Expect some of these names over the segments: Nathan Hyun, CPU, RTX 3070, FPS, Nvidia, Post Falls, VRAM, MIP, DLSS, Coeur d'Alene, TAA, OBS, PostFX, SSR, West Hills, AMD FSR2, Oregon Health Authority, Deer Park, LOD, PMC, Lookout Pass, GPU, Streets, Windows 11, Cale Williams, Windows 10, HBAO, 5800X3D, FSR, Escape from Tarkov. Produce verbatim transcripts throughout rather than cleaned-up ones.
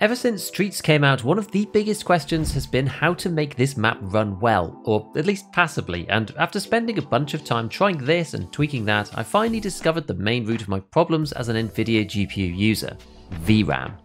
Ever since Streets came out, one of the biggest questions has been how to make this map run well, or at least passably, and after spending a bunch of time trying this and tweaking that, I finally discovered the main root of my problems as an Nvidia G P U user, V RAM.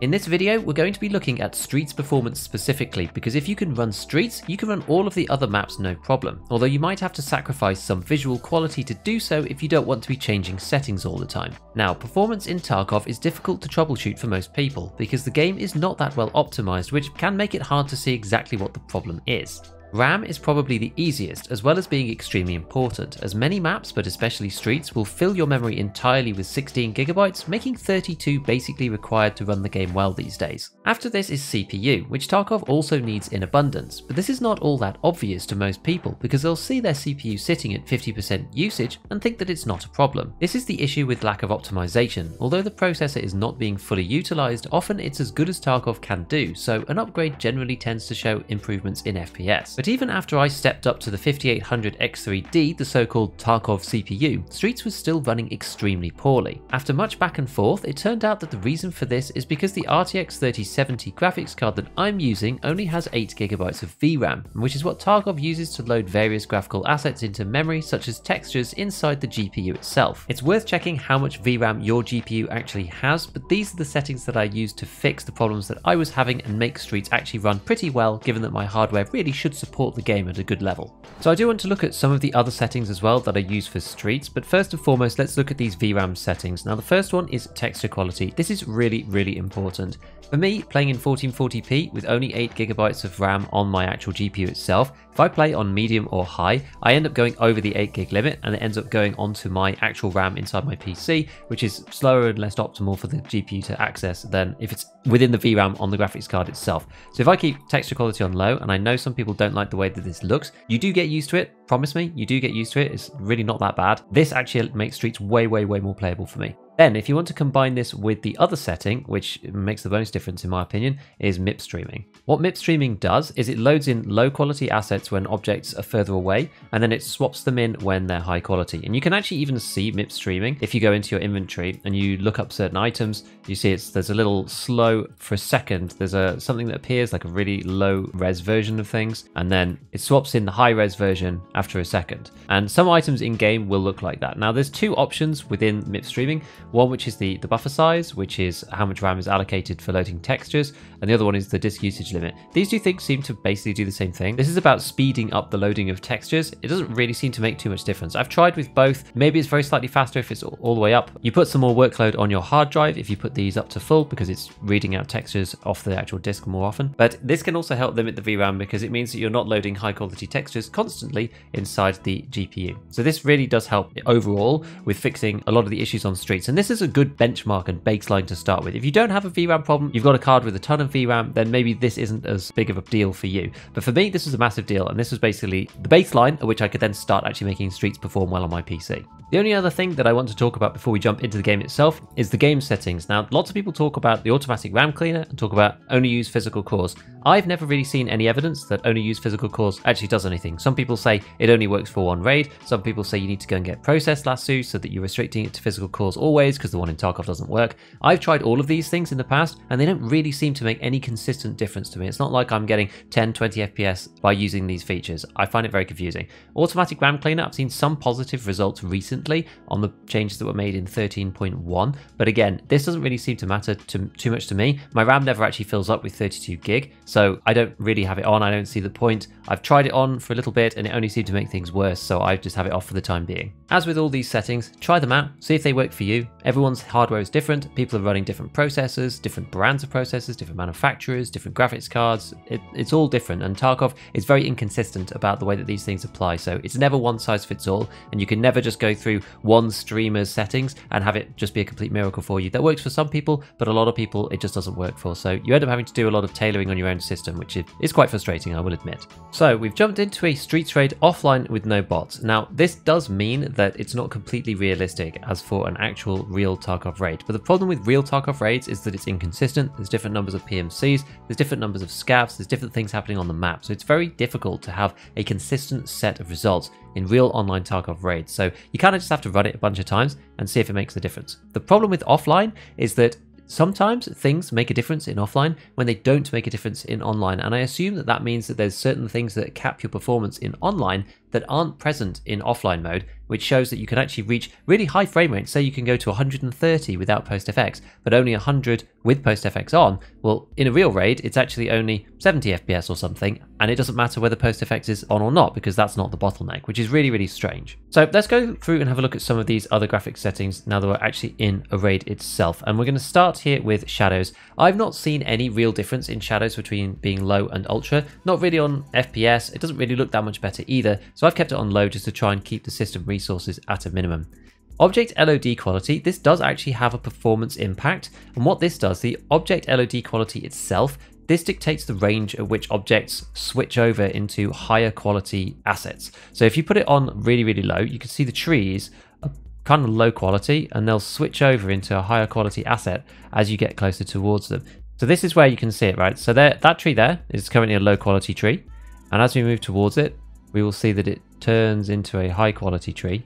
In this video, we're going to be looking at Streets performance specifically, because if you can run Streets, you can run all of the other maps no problem, although you might have to sacrifice some visual quality to do so if you don't want to be changing settings all the time. Now, performance in Tarkov is difficult to troubleshoot for most people, because the game is not that well optimized, which can make it hard to see exactly what the problem is. RAM is probably the easiest, as well as being extremely important, as many maps, but especially Streets, will fill your memory entirely with sixteen gigabytes, making thirty-two basically required to run the game well these days. After this is C P U, which Tarkov also needs in abundance, but this is not all that obvious to most people because they'll see their C P U sitting at fifty percent usage and think that it's not a problem. This is the issue with lack of optimization. Although the processor is not being fully utilized, often it's as good as Tarkov can do, so an upgrade generally tends to show improvements in F P S. But even after I stepped up to the fifty-eight hundred X three D, the so-called Tarkov C P U, Streets was still running extremely poorly. After much back and forth, it turned out that the reason for this is because the R T X thirty seventy graphics card that I'm using only has eight gigabytes of V RAM, which is what Tarkov uses to load various graphical assets into memory, such as textures, inside the G P U itself. It's worth checking how much V RAM your G P U actually has, but these are the settings that I used to fix the problems that I was having and make Streets actually run pretty well, given that my hardware really should support the game at a good level. So I do want to look at some of the other settings as well that I use for Streets, but first and foremost let's look at these V RAM settings. Now the first one is texture quality. This is really really important. For me, playing in fourteen forty p with only eight gigabytes of RAM on my actual G P U itself, if I play on medium or high, I end up going over the eight gig limit and it ends up going onto my actual RAM inside my P C, which is slower and less optimal for the G P U to access than if it's within the V RAM on the graphics card itself. So if I keep texture quality on low, and I know some people don't like the way that this looks, you do get used to it. Promise me, you do get used to it. It's really not that bad. This actually makes Streets way, way, way more playable for me. Then, if you want to combine this with the other setting, which makes the most difference in my opinion, is M I P streaming. What M I P streaming does is it loads in low quality assets when objects are further away, and then it swaps them in when they're high quality. And you can actually even see M I P streaming if you go into your inventory and you look up certain items. You see it's there's a little slow for a second. There's a something that appears like a really low res version of things, and then it swaps in the high res version after a second. And some items in game will look like that. Now, there's two options within M I P streaming. One which is the, the buffer size, which is how much RAM is allocated for loading textures, and the other one is the disk usage limit. These two things seem to basically do the same thing. This is about speeding up the loading of textures. It doesn't really seem to make too much difference. I've tried with both. Maybe it's very slightly faster if it's all the way up. You put some more workload on your hard drive if you put these up to full, because it's reading out textures off the actual disk more often. But this can also help limit the V RAM because it means that you're not loading high quality textures constantly inside the G P U. So this really does help overall with fixing a lot of the issues on Streets. And this is a good benchmark and baseline to start with. If you don't have a V RAM problem, you've got a card with a ton of V RAM, then maybe this isn't as big of a deal for you. But for me, this was a massive deal, and this was basically the baseline at which I could then start actually making Streets perform well on my P C. The only other thing that I want to talk about before we jump into the game itself is the game settings. Now, lots of people talk about the automatic RAM cleaner and talk about only use physical cores. I've never really seen any evidence that only use physical cores actually does anything. Some people say it only works for one raid. Some people say you need to go and get processed lasso so that you're restricting it to physical cores always because the one in Tarkov doesn't work. I've tried all of these things in the past and they don't really seem to make any consistent difference to me. It's not like I'm getting ten, twenty F P S by using these features. I find it very confusing. Automatic RAM cleaner, I've seen some positive results recently on the changes that were made in thirteen point one, but again, this doesn't really seem to matter to, too much to me. My RAM never actually fills up with thirty-two gig, so I don't really have it on. I don't see the point. I've tried it on for a little bit and it only seemed to make things worse, so I just have it off for the time being. As with all these settings, try them out, see if they work for you. Everyone's hardware is different. People are running different processors, different brands of processors, different manufacturers, different graphics cards. It, it's all different, and Tarkov is very inconsistent about the way that these things apply, so it's never one size fits all, and you can never just go through one streamer's settings and have it just be a complete miracle for you. That works for some people, but a lot of people it just doesn't work for, so you end up having to do a lot of tailoring on your own system, which is quite frustrating, I will admit. So we've jumped into a Streets raid offline with no bots. Now this does mean that it's not completely realistic as for an actual real Tarkov raid, but the problem with real Tarkov raids is that it's inconsistent. There's different numbers of P M Cs, there's different numbers of scavs, there's different things happening on the map, so it's very difficult to have a consistent set of results in real online Tarkov raids, so you kind of just have to run it a bunch of times and see if it makes a difference. The problem with offline is that Sometimes things make a difference in offline when they don't make a difference in online, and I assume that that means that there's certain things that cap your performance in online that aren't present in offline mode, which shows that you can actually reach really high frame rates. Say you can go to one hundred thirty without PostFX, but only one hundred with PostFX on. Well, in a real raid, it's actually only seventy F P S or something, and it doesn't matter whether PostFX is on or not because that's not the bottleneck, which is really, really strange. So let's go through and have a look at some of these other graphics settings now that we're actually in a raid itself. And we're going to start here with shadows. I've not seen any real difference in shadows between being low and ultra, not really on F P S. It doesn't really look that much better either. So I've kept it on low just to try and keep the system resources at a minimum. Object L O D quality, this does actually have a performance impact. And what this does, the object L O D quality itself, this dictates the range at which objects switch over into higher quality assets. So if you put it on really, really low, you can see the trees are kind of low quality and they'll switch over into a higher quality asset as you get closer towards them. So this is where you can see it, right? So there, that tree there is currently a low quality tree. And as we move towards it, we will see that it turns into a high quality tree.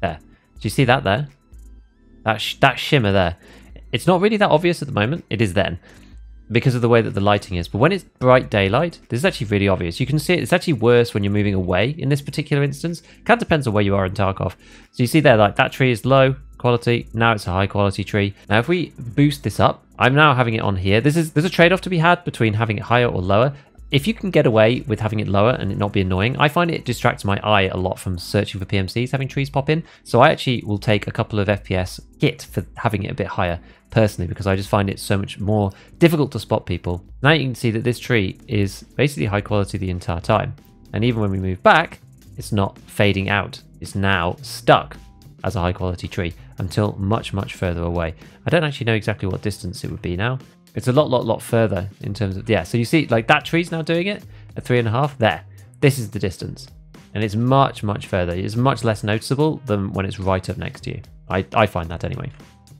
There. Do you see that there? That, sh that shimmer there. It's not really that obvious at the moment. It is then, because of the way that the lighting is. But when it's bright daylight, this is actually really obvious. You can see it. It's actually worse when you're moving away in this particular instance. Kind of depends on where you are in Tarkov. So you see there, like that tree is low quality. Now it's a high quality tree. Now, if we boost this up, I'm now having it on here. This is, there's a trade-off to be had between having it higher or lower. If you can get away with having it lower and it not be annoying, I find it distracts my eye a lot from searching for P M Cs, having trees pop in. So I actually will take a couple of F P S hit for having it a bit higher personally, because I just find it so much more difficult to spot people. Now you can see that this tree is basically high quality the entire time. And even when we move back, it's not fading out. It's now stuck as a high quality tree until much, much further away. I don't actually know exactly what distance it would be now. It's a lot, lot, lot further in terms of, yeah. So you see, like that tree's now doing it at three and a half there. This is the distance. And it's much, much further. It's much less noticeable than when it's right up next to you. I, I find that anyway.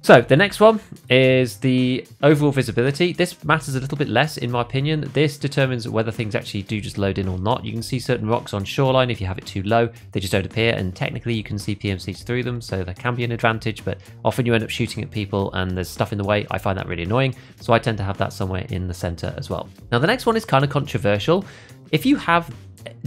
So the next one is the overall visibility. This matters a little bit less in my opinion. This determines whether things actually do just load in or not. You can see certain rocks on shoreline. If you have it too low, they just don't appear. And technically you can see P M Cs through them. So there can be an advantage, but often you end up shooting at people and there's stuff in the way. I find that really annoying. So I tend to have that somewhere in the center as well. Now the next one is kind of controversial. If you have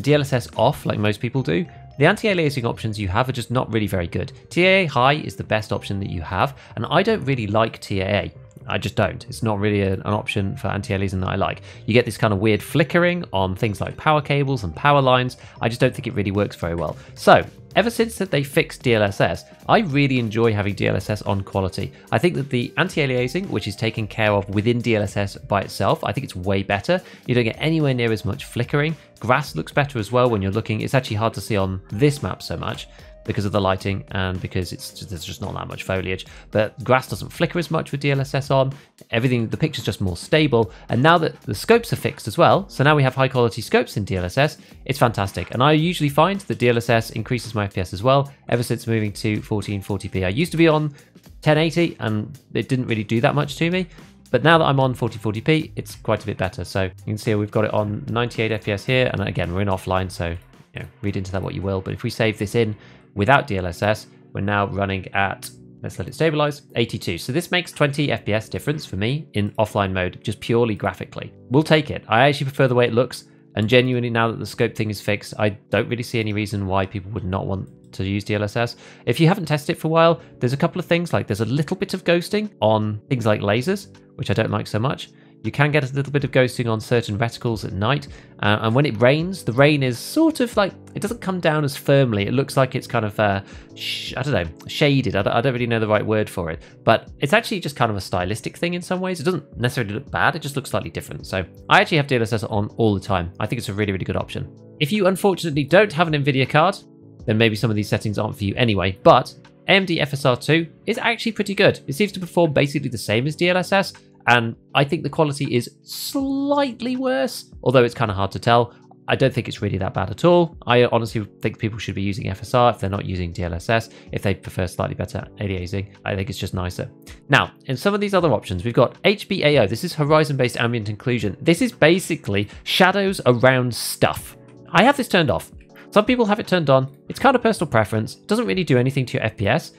D L S S off, like most people do, the anti-aliasing options you have are just not really very good. T A A high is the best option that you have, and I don't really like T A A. I just don't. It's not really an option for anti-aliasing that I like. You get this kind of weird flickering on things like power cables and power lines. I just don't think it really works very well. So ever since that they fixed D L S S, I really enjoy having D L S S on quality. I think that the anti-aliasing, which is taken care of within D L S S by itself, I think it's way better. You don't get anywhere near as much flickering. Grass looks better as well when you're looking. It's actually hard to see on this map so much because of the lighting and because it's just, there's just not that much foliage. But grass doesn't flicker as much with D L S S on. Everything, the picture's just more stable. And now that the scopes are fixed as well, so now we have high quality scopes in D L S S, it's fantastic. And I usually find that D L S S increases my F P S as well ever since moving to fourteen forty p. I used to be on ten eighty and it didn't really do that much to me. But now that I'm on fourteen forty p, it's quite a bit better. So you can see we've got it on ninety-eight F P S here. And again, we're in offline, so you know, read into that what you will. But if we save this in without D L S S, we're now running at, let's let it stabilize, eighty-two. So this makes twenty F P S difference for me in offline mode, just purely graphically. We'll take it. I actually prefer the way it looks. And genuinely, now that the scope thing is fixed, I don't really see any reason why people would not want to use D L S S. If you haven't tested it for a while, there's a couple of things, like there's a little bit of ghosting on things like lasers, which I don't like so much. You can get a little bit of ghosting on certain reticles at night. Uh, and when it rains, the rain is sort of like, it doesn't come down as firmly. It looks like it's kind of, uh, sh I don't know, shaded. I don't, I don't really know the right word for it. But it's actually just kind of a stylistic thing in some ways. It doesn't necessarily look bad. It just looks slightly different. So I actually have D L S S on all the time. I think it's a really, really good option. If you unfortunately don't have an Nvidia card, then maybe some of these settings aren't for you anyway. But A M D F S R two is actually pretty good. It seems to perform basically the same as D L S S. And I think the quality is slightly worse, although it's kind of hard to tell. I don't think it's really that bad at all. I honestly think people should be using F S R if they're not using D L S S, if they prefer slightly better aliasing. I think it's just nicer. Now, in some of these other options, we've got H B A O. This is horizon-based ambient occlusion. This is basically shadows around stuff. I have this turned off. Some people have it turned on. It's kind of personal preference. It doesn't really do anything to your F P S.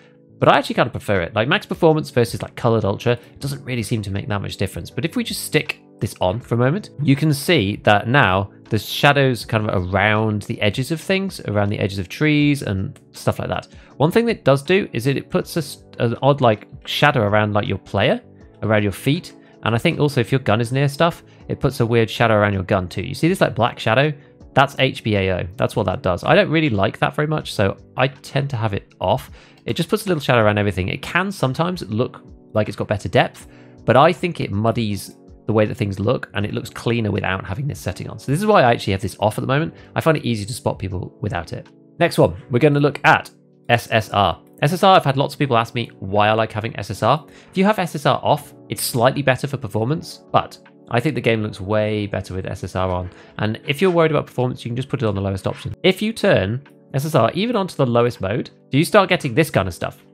but I actually kind of prefer it. Like max performance versus like colored ultra, it doesn't really seem to make that much difference. But if we just stick this on for a moment, you can see that now the shadows kind of around the edges of things, around the edges of trees and stuff like that. One thing that it does do is that it puts a, an odd like shadow around like your player, around your feet. And I think also if your gun is near stuff, it puts a weird shadow around your gun too. You see this like black shadow? That's H B A O. That's what that does. I don't really like that very much, so I tend to have it off. It just puts a little shadow around everything. It can sometimes look like it's got better depth, but I think it muddies the way that things look, and it looks cleaner without having this setting on. So this is why I actually have this off at the moment. I find it easy to spot people without it. Next one, we're going to look at S S R. S S R, I've had lots of people ask me why I like having S S R. If you have S S R off, it's slightly better for performance, but I think the game looks way better with S S R on. And if you're worried about performance, you can just put it on the lowest option. If you turn S S R even onto the lowest mode, do you start getting this kind of stuff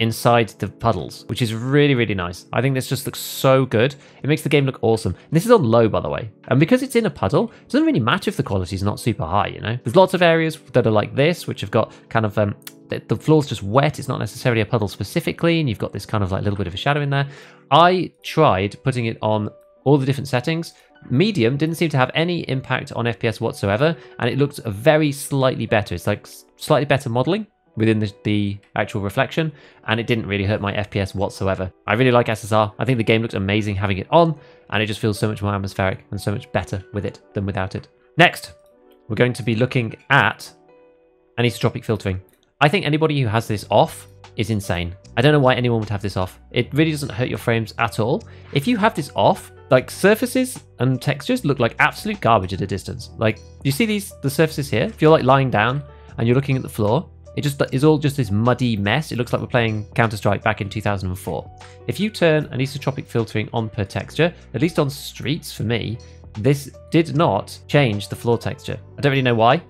inside the puddles, which is really, really nice. I think this just looks so good. It makes the game look awesome. And this is on low, by the way. And because it's in a puddle, it doesn't really matter if the quality is not super high, you know? There's lots of areas that are like this, which have got kind of... Um, the floor's just wet, it's not necessarily a puddle specifically, and you've got this kind of like little bit of a shadow in there. I tried putting it on all the different settings. Medium didn't seem to have any impact on F P S whatsoever, and it looked very slightly better. It's like slightly better modeling within the, the actual reflection, and it didn't really hurt my F P S whatsoever. I really like S S R. I think the game looks amazing having it on, and it just feels so much more atmospheric and so much better with it than without it. Next, we're going to be looking at anisotropic filtering. I think anybody who has this off is insane. I don't know why anyone would have this off. It really doesn't hurt your frames at all. If you have this off, like surfaces and textures look like absolute garbage at a distance. Like you see these, the surfaces here, if you're like lying down and you're looking at the floor, it just is all just this muddy mess. It looks like we're playing Counter-Strike back in two thousand four. If you turn anisotropic filtering on per texture, at least on streets for me, this did not change the floor texture. I don't really know why.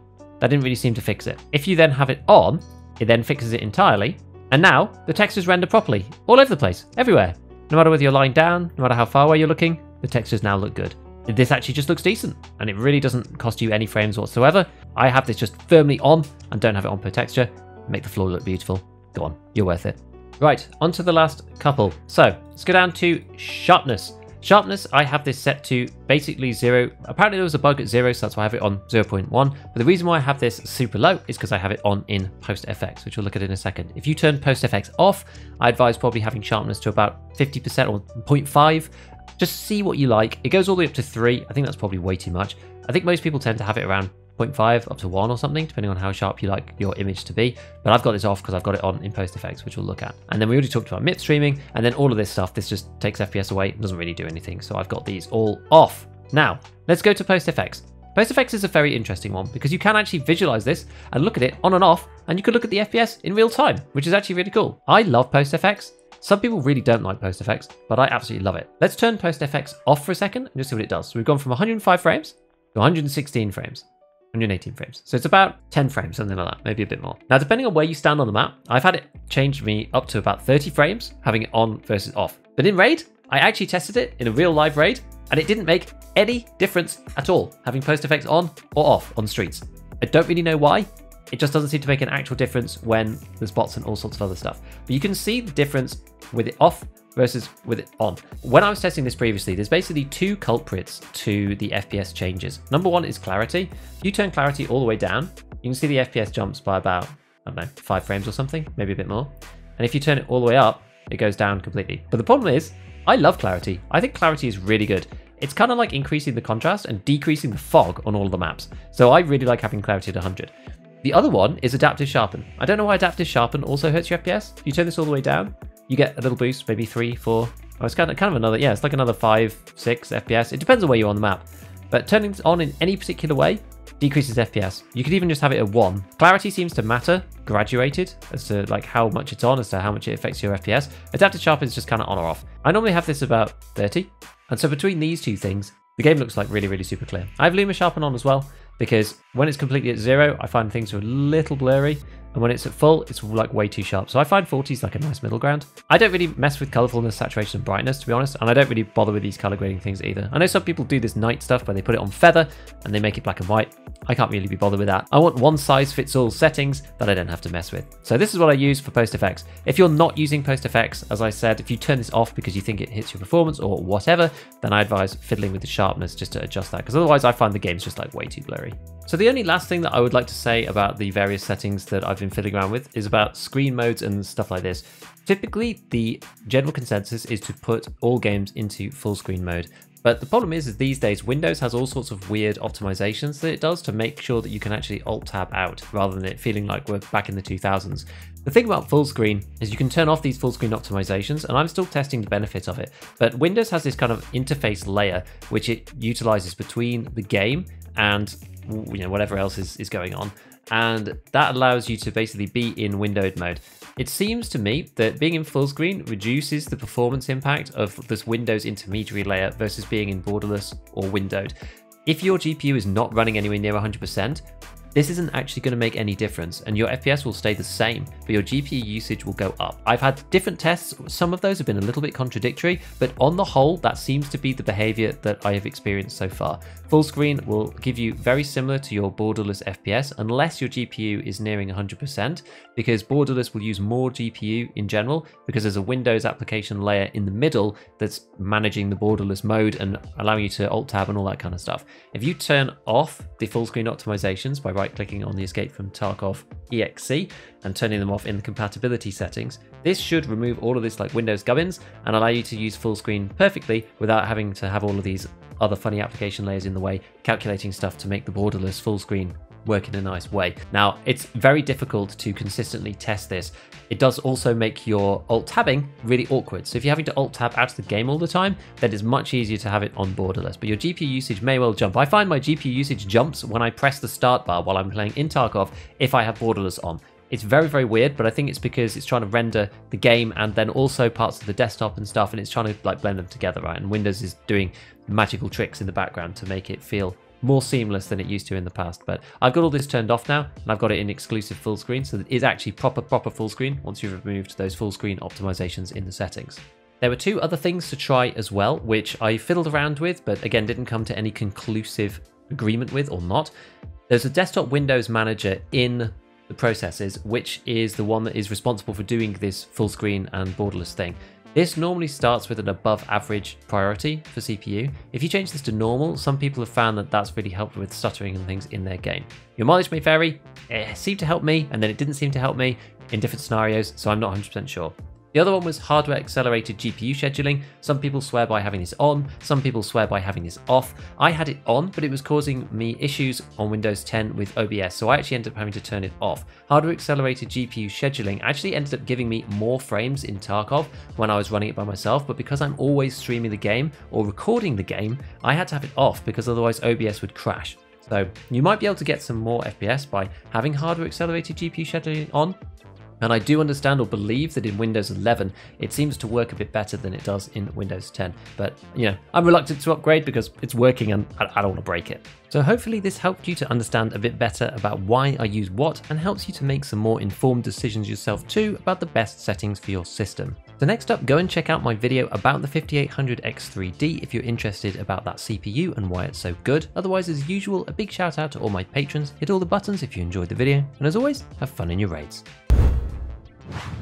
That didn't really seem to fix it. If you then have it on, it then fixes it entirely, and now the textures render properly all over the place, everywhere. No matter whether you're lying down, no matter how far away you're looking, the textures now look good. This actually just looks decent, and it really doesn't cost you any frames whatsoever. I have this just firmly on and don't have it on per texture. Make the floor look beautiful. Go on, you're worth it. Right, on to the last couple. So let's go down to sharpness. Sharpness, I have this set to basically zero. Apparently there was a bug at zero, so that's why I have it on zero point one. But the reason why I have this super low is because I have it on in PostFX, which we'll look at in a second. If you turn PostFX off, I advise probably having sharpness to about fifty percent or zero point five. Just see what you like. It goes all the way up to three. I think that's probably way too much. I think most people tend to have it around zero point five up to one or something, depending on how sharp you like your image to be. But I've got this off because I've got it on in PostFX, which we'll look at. And then we already talked about M I P streaming, and then all of this stuff. This just takes F P S away and doesn't really do anything. So I've got these all off. Now, let's go to PostFX. PostFX is a very interesting one because you can actually visualize this and look at it on and off, and you can look at the F P S in real time, which is actually really cool. I love PostFX. Some people really don't like PostFX, but I absolutely love it. Let's turn PostFX off for a second and just see what it does. So we've gone from one hundred five frames to one hundred sixteen frames. one hundred eighteen frames. So it's about ten frames, something like that, maybe a bit more. Now, depending on where you stand on the map, I've had it change me up to about thirty frames, having it on versus off. But in raid, I actually tested it in a real live raid, and it didn't make any difference at all, having PostFX on or off on streets. I don't really know why. It just doesn't seem to make an actual difference when there's bots and all sorts of other stuff. But you can see the difference with it off versus with it on. When I was testing this previously, there's basically two culprits to the F P S changes. Number one is clarity. If you turn clarity all the way down, you can see the F P S jumps by about, I don't know, five frames or something, maybe a bit more. And if you turn it all the way up, it goes down completely. But the problem is, I love clarity. I think clarity is really good. It's kind of like increasing the contrast and decreasing the fog on all of the maps. So I really like having clarity at one hundred. The other one is adaptive sharpen. I don't know why adaptive sharpen also hurts your F P S. If you turn this all the way down, you get a little boost, maybe three, four. Oh, it's kind of, kind of another, yeah, it's like another five, six F P S. It depends on where you're on the map. But turning this on in any particular way decreases F P S. You could even just have it at one. Clarity seems to matter, graduated, as to like how much it's on, as to how much it affects your F P S. Adaptive sharpen is just kind of on or off. I normally have this about thirty. And so between these two things, the game looks like really, really super clear. I have Luma Sharpen on as well, because when it's completely at zero, I find things are a little blurry. And when it's at full, it's like way too sharp. So I find forty is like a nice middle ground. I don't really mess with colorfulness, saturation, and brightness, to be honest. And I don't really bother with these color grading things either. I know some people do this night stuff where they put it on feather and they make it black and white. I can't really be bothered with that. I want one size fits all settings that I don't have to mess with. So this is what I use for PostFX. If you're not using PostFX, as I said, if you turn this off because you think it hits your performance or whatever, then I advise fiddling with the sharpness just to adjust that, because otherwise I find the game's just like way too blurry. So the only last thing that I would like to say about the various settings that I've been fiddling around with is about screen modes and stuff like this. Typically, the general consensus is to put all games into full screen mode. But the problem is, is these days, Windows has all sorts of weird optimizations that it does to make sure that you can actually Alt-Tab out rather than it feeling like we're back in the two thousands. The thing about full screen is you can turn off these full screen optimizations, and I'm still testing the benefit of it. But Windows has this kind of interface layer which it utilizes between the game and, you know, whatever else is, is going on. And that allows you to basically be in windowed mode. It seems to me that being in full screen reduces the performance impact of this Windows intermediary layer versus being in borderless or windowed. If your G P U is not running anywhere near one hundred percent, this isn't actually going to make any difference, and your F P S will stay the same, but your G P U usage will go up. I've had different tests. Some of those have been a little bit contradictory, but on the whole, that seems to be the behavior that I have experienced so far. Full screen will give you very similar to your borderless F P S, unless your G P U is nearing one hundred percent, because borderless will use more G P U in general, because there's a Windows application layer in the middle that's managing the borderless mode and allowing you to Alt-Tab and all that kind of stuff. If you turn off the full screen optimizations by right clicking on the Escape from Tarkov E X E and turning them off in the compatibility settings, this should remove all of this like Windows gubbins and allow you to use full screen perfectly without having to have all of these other funny application layers in the way calculating stuff to make the borderless full screen work in a nice way. Now, it's very difficult to consistently test this. It does also make your alt-tabbing really awkward. So if you're having to alt-tab out of the game all the time, then it's much easier to have it on borderless, but your G P U usage may well jump. I find my G P U usage jumps when I press the start bar while I'm playing in Tarkov if I have borderless on. It's very, very weird, but I think it's because it's trying to render the game and then also parts of the desktop and stuff, and it's trying to like blend them together, right? And Windows is doing magical tricks in the background to make it feel more seamless than it used to in the past. But I've got all this turned off now, and I've got it in exclusive full screen, so it is actually proper, proper full screen once you've removed those full screen optimizations in the settings. There were two other things to try as well, which I fiddled around with, but again, didn't come to any conclusive agreement with or not. There's a desktop Windows manager in the processes, which is the one that is responsible for doing this full screen and borderless thing. This normally starts with an above average priority for C P U. If you change this to normal, some people have found that that's really helped with stuttering and things in their game. Your mileage may vary. It seemed to help me, and then it didn't seem to help me in different scenarios, so I'm not one hundred percent sure. The other one was hardware accelerated G P U scheduling. Some people swear by having this on, some people swear by having this off. I had it on, but it was causing me issues on Windows ten with O B S, so I actually ended up having to turn it off. Hardware accelerated G P U scheduling actually ended up giving me more frames in Tarkov when I was running it by myself, but because I'm always streaming the game or recording the game, I had to have it off because otherwise O B S would crash. So you might be able to get some more F P S by having hardware accelerated G P U scheduling on. And I do understand or believe that in Windows eleven, it seems to work a bit better than it does in Windows ten. But, you know, I'm reluctant to upgrade because it's working and I don't want to break it. So hopefully this helped you to understand a bit better about why I use what and helps you to make some more informed decisions yourself too about the best settings for your system. So next up, go and check out my video about the fifty-eight hundred X three D if you're interested about that C P U and why it's so good. Otherwise, as usual, a big shout out to all my patrons. Hit all the buttons if you enjoyed the video. And as always, have fun in your raids. you